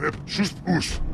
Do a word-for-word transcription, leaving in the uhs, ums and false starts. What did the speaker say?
Hep sus us.